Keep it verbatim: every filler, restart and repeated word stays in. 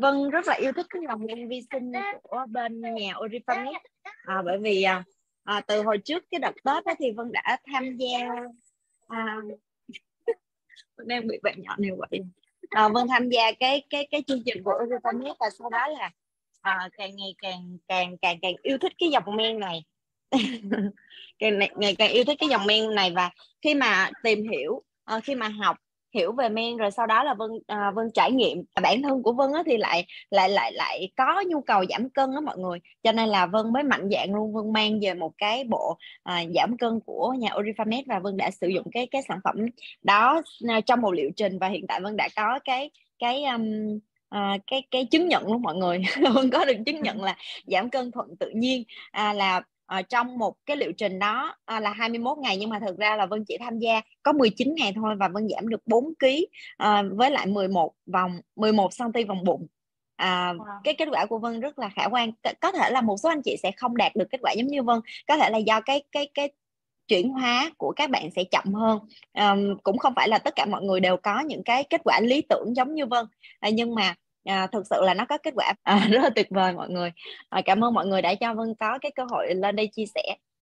Vân rất là yêu thích cái dòng men vi sinh của bên nhà Oriphamed, à, bởi vì à, từ hồi trước cái đợt Tết đó thì Vân đã tham gia à, đang bị bệnh nhỏ này vậy. À, Vân tham gia cái cái cái chương trình của Oriphamed và sau đó là à, càng ngày càng càng càng càng yêu thích cái dòng men này. Càng ngày càng yêu thích cái dòng men này, và khi mà tìm hiểu, à, khi mà học hiểu về men rồi sau đó là Vân à, Vân trải nghiệm, bản thân của Vân á thì lại lại lại lại có nhu cầu giảm cân đó mọi người, cho nên là Vân mới mạnh dạn luôn, Vân mang về một cái bộ à, giảm cân của nhà Oriphamed và Vân đã sử dụng cái cái sản phẩm đó trong một liệu trình, và hiện tại Vân đã có cái cái um, À, cái cái chứng nhận luôn mọi người. Vân có được chứng nhận là giảm cân thuận tự nhiên, à, là à, trong một cái liệu trình đó à, là hai mươi mốt ngày, nhưng mà thực ra là Vân chỉ tham gia có mười chín ngày thôi, và Vân giảm được bốn ký à, với lại mười một vòng mười một xăng-ti-mét vòng bụng. À, wow. Cái kết quả của Vân rất là khả quan. Có thể là một số anh chị sẽ không đạt được kết quả giống như Vân, có thể là do cái cái cái chuyển hóa của các bạn sẽ chậm hơn, à, cũng không phải là tất cả mọi người đều có những cái kết quả lý tưởng giống như Vân, à, nhưng mà à, thực sự là nó có kết quả à, rất là tuyệt vời mọi người. À, cảm ơn mọi người đã cho Vân có cái cơ hội lên đây chia sẻ.